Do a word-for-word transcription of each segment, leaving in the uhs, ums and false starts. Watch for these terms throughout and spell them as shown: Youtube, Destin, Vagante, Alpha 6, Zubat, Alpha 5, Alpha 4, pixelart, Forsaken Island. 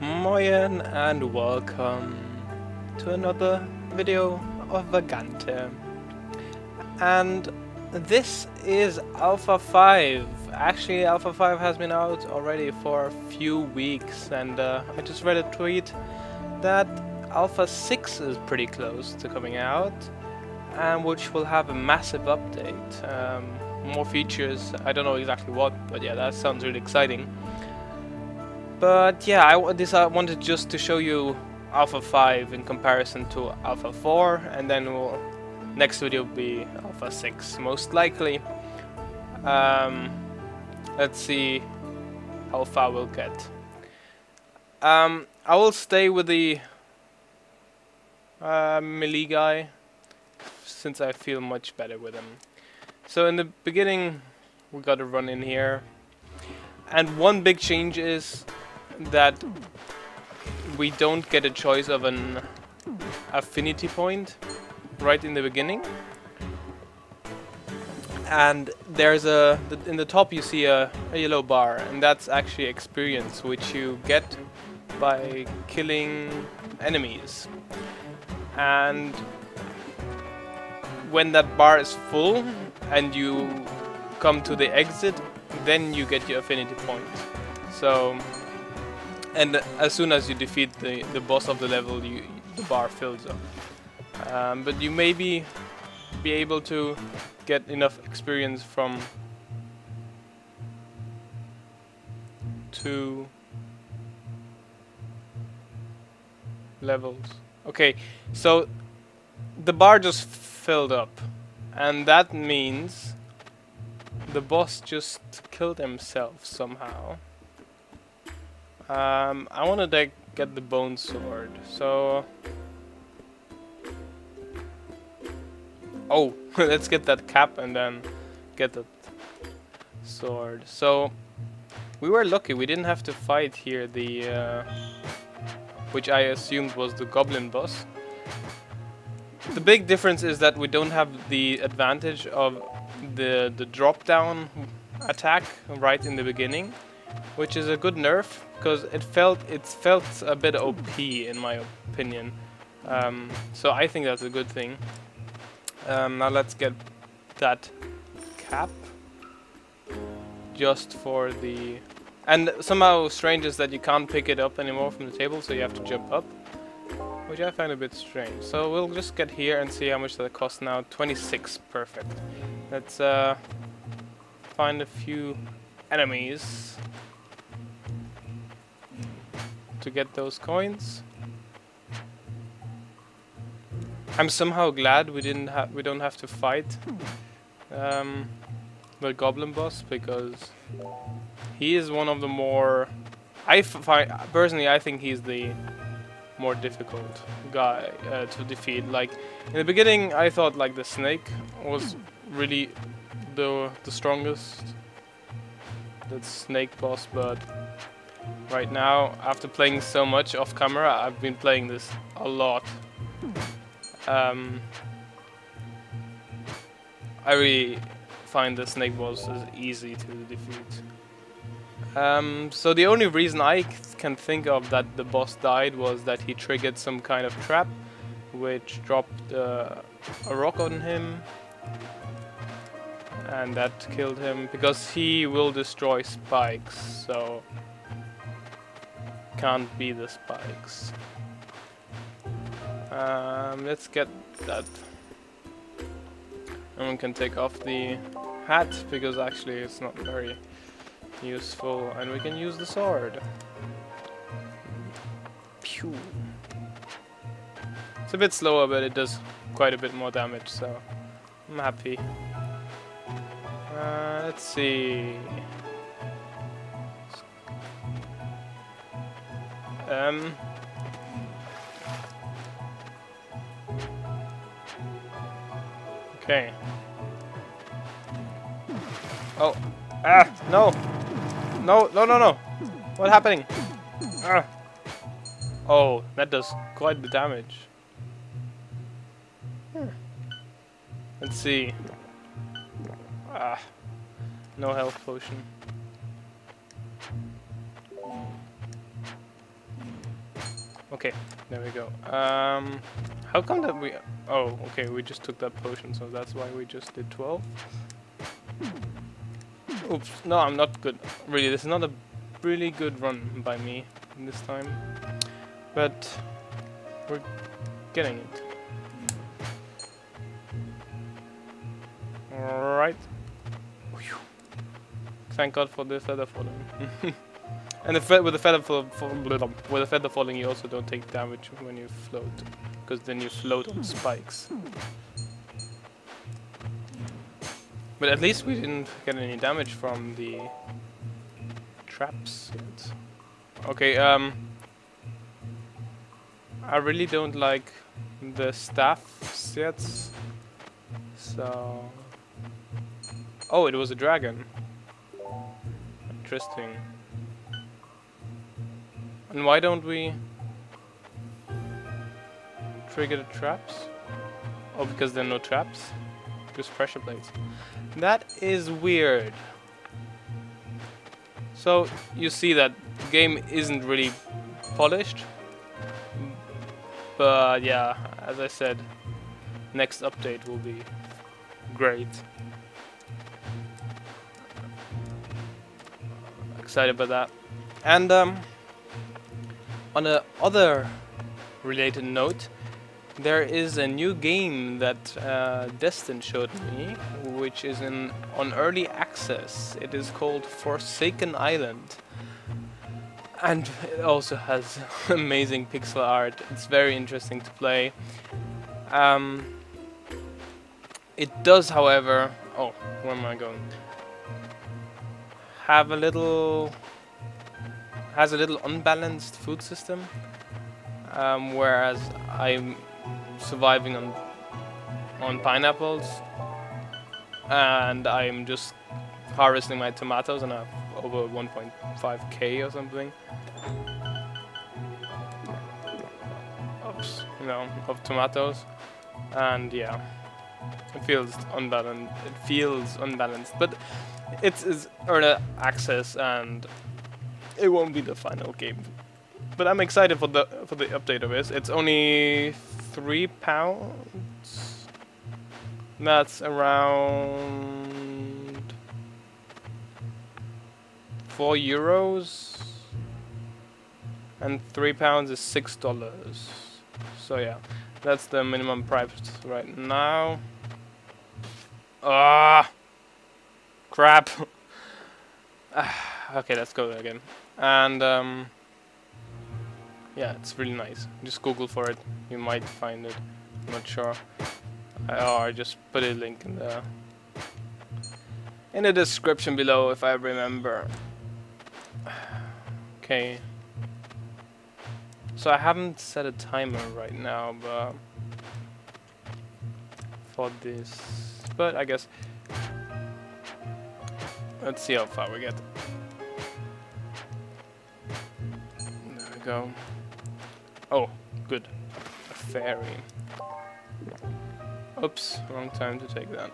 Moin and welcome to another video of Vagante. And this is Alpha five. Actually, Alpha five has been out already for a few weeks, and uh, I just read a tweet that Alpha six is pretty close to coming out, and which will have a massive update. Um, more features, I don't know exactly what, but yeah, that sounds really exciting. But yeah, I, this I wanted just to show you Alpha five in comparison to Alpha four, and then we'll, next video will be Alpha six, most likely. Um, let's see how far we'll get. Um, I will stay with the uh, melee guy, since I feel much better with him. So in the beginning, we gotta run in here. And one big change is that we don't get a choice of an affinity point right in the beginning. And there's a in the top you see a, a yellow bar, and that's actually experience, which you get by killing enemies. And when that bar is full and you come to the exit, then you get your affinity point. So, and as soon as you defeat the, the boss of the level, you, the bar fills up. Um, but you may be, be able to get enough experience from two levels. Okay, so the bar just filled up, and that means the boss just killed himself somehow. Um, I want to get the bone sword, so... Oh, let's get that cap and then get that sword. So, we were lucky, we didn't have to fight here the... Uh, which I assumed was the goblin boss. The big difference is that we don't have the advantage of the the drop down attack right in the beginning, which is a good nerf, because it felt it felt a bit O P in my opinion. Um, so I think that's a good thing. Um, now let's get that cap just for the, and somehow strange is that you can't pick it up anymore from the table, so you have to jump up, which I find a bit strange. So we'll just get here and see how much that costs now. twenty-six, perfect. Let's uh, find a few enemies to get those coins. I'm somehow glad we didn't ha we don't have to fight um, the goblin boss, because he is one of the more I find personally I think he's the more difficult guy uh, to defeat. Like in the beginning, I thought like the snake was really the the strongest, that snake boss, but right now, after playing so much off camera, I've been playing this a lot. Um, I really find the snake boss is easy to defeat. Um, so the only reason I can think of that the boss died was that he triggered some kind of trap, which dropped uh, a rock on him, and that killed him, because he will destroy spikes, so can't be the spikes. Um, let's get that. And we can take off the hat, because actually it's not very useful, and we can use the sword. Pew. It's a bit slower, but it does quite a bit more damage, so I'm happy. Uh, let's see. Um. Okay. Oh. Ah! No! No, no, no, no! What's happening? Ah. Oh, that does quite the damage. Hmm. Let's see. Ah, no health potion. Okay, there we go. Um, how come that we... Oh, okay, we just took that potion, so that's why we just did twelve. Oops, no, I'm not good. Really, this is not a really good run by me this time. But we're getting it. Alright. Thank God for the feather falling. And the fe with the feather fall with the feather falling, you also don't take damage when you float, because then you float on spikes. But at least we didn't get any damage from the traps yet. Okay, um, I really don't like the staffs yet. So, oh, it was a dragon. Interesting. And why don't we trigger the traps? Oh, because there are no traps? Just pressure plates. That is weird. So, you see that the game isn't really polished. But yeah, as I said, next update will be great. Excited by that. And, um... on a other related note, there is a new game that uh, Destin showed me, which is in on early access. It is called Forsaken Island, and it also has amazing pixel art. It's very interesting to play. Um, it does, however, oh, where am I going? Have a little. Has a little unbalanced food system, um, whereas I'm surviving on on pineapples, and I'm just harvesting my tomatoes, and I have over one point five K or something. Oops, you know, of tomatoes, and yeah, it feels unbalanced. It feels unbalanced, but it's, it's early access and. It won't be the final game, but I'm excited for the for the update of this. It's only three pounds. That's around four euros, and three pounds is six dollars. So yeah, that's the minimum price right now. Ah, crap. Okay, let's go again. And um, yeah, it's really nice. Just Google for it. You might find it. I'm not sure. I, oh, I just put a link in the in the description below if I remember. Okay. So I haven't set a timer right now, but for this, but I guess let's see how far we get. Go. Oh, good. A fairy. Oops, wrong time to take that.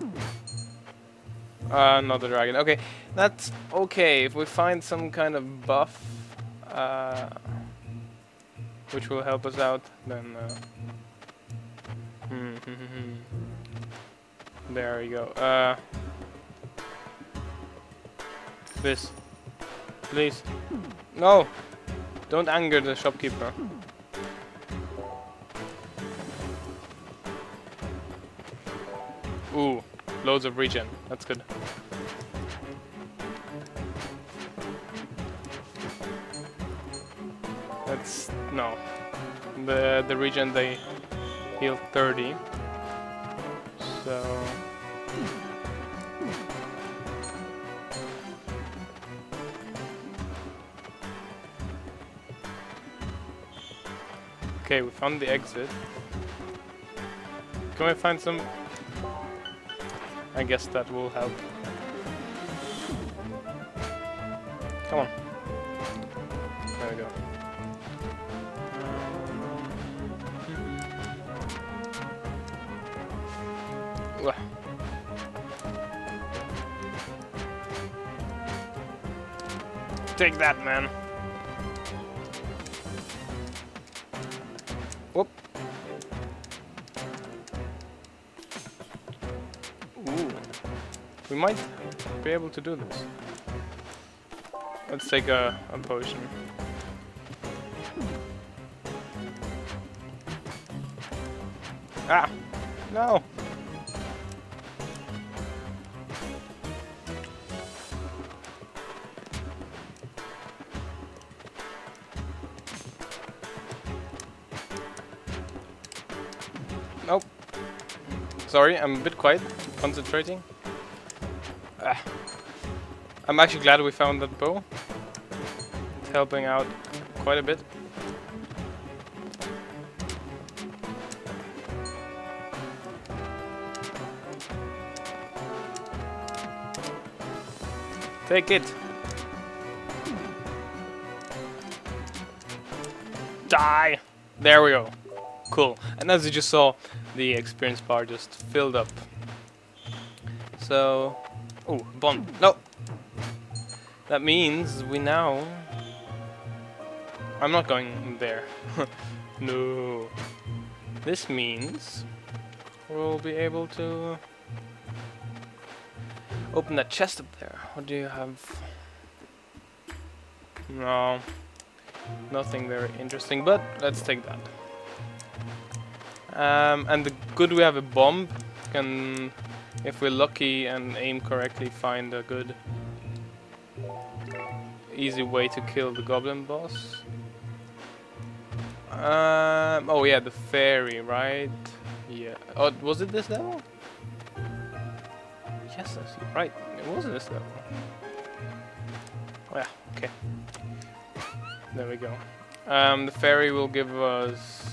Uh, another dragon. Okay, that's okay. If we find some kind of buff, uh, which will help us out, then... Uh, hmm, hmm, hmm, hmm. There we go. Uh, this, please. No, don't anger the shopkeeper. Ooh, loads of regen. That's good. That's no. The the regen they heal thirty. So. Okay, we found the exit. Can we find some? I guess that will help. Come on. There we go. Take that, man. Whoop. Ooh. We might be able to do this. Let's take a, a potion. Ah! No! Nope. Sorry, I'm a bit quiet, concentrating. Ah. I'm actually glad we found that bow. It's helping out quite a bit. Take it. Die. There we go. Cool. And as you just saw, the experience bar just filled up. So, oh, bomb. No. That means we now. I'm not going there. No. This means we'll be able to open that chest up there. What do you have? No. Nothing very interesting, but let's take that. Um, and the good we have a bomb. Can, if we're lucky and aim correctly, find a good easy way to kill the goblin boss. Um, oh yeah, the fairy, right? Yeah. Oh, was it this level? Yes, I see. Right, it was this level. Oh, yeah, okay. There we go. Um, the fairy will give us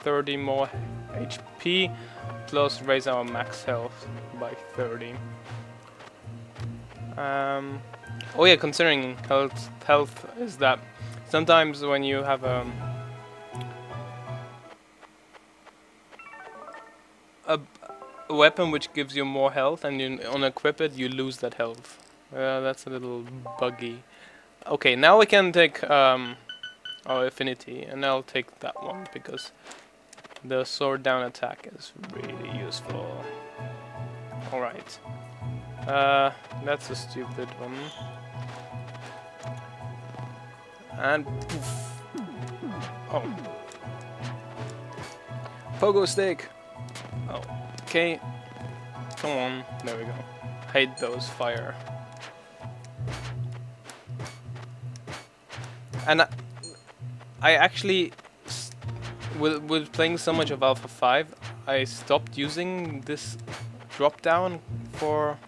thirty more H P, plus raise our max health by thirty. Um, oh yeah, considering health, health is that sometimes when you have a a A weapon which gives you more health, and you unequip it, you lose that health. Uh, that's a little buggy. Okay, now we can take um, our affinity, and I'll take that one because the sword down attack is really useful. All right, uh, that's a stupid one. And poof. Oh, pogo stick. Oh. Okay, come on, there we go. Hide those fire. And I, I actually, with, with playing so much of Alpha five, I stopped using this drop down for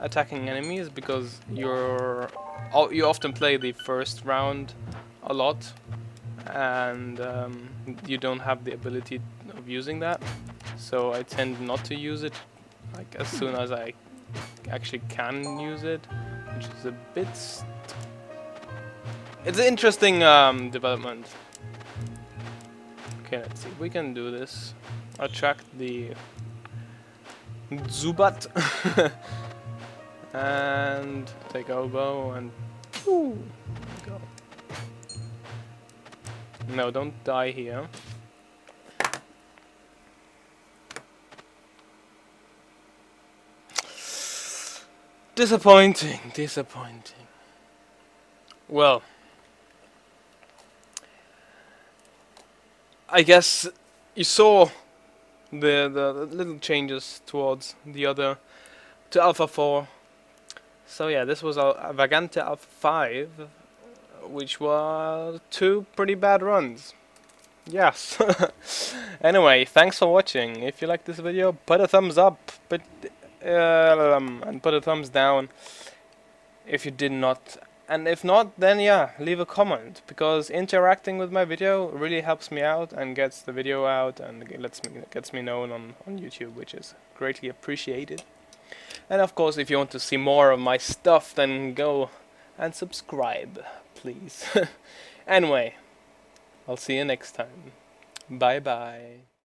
attacking enemies because you're you often play the first round a lot, and um, you don't have the ability of using that. So I tend not to use it, like, as soon as I actually can use it, which is a bit... St it's an interesting um, development. Okay, let's see. We can do this. Attract the Zubat and take our bow and ooh, go. No, don't die here. Disappointing, disappointing. Well, I guess you saw the, the the little changes towards the other to Alpha four. So yeah, this was our Vagante Alpha five, which were two pretty bad runs. Yes. Anyway, thanks for watching. If you like this video, put a thumbs up. But Uh, um, and put a thumbs down if you did not, and if not, then yeah, leave a comment, because interacting with my video really helps me out and gets the video out and lets me gets me known on, on YouTube, which is greatly appreciated. And of course, if you want to see more of my stuff, then go and subscribe, please. Anyway, I'll see you next time. Bye bye.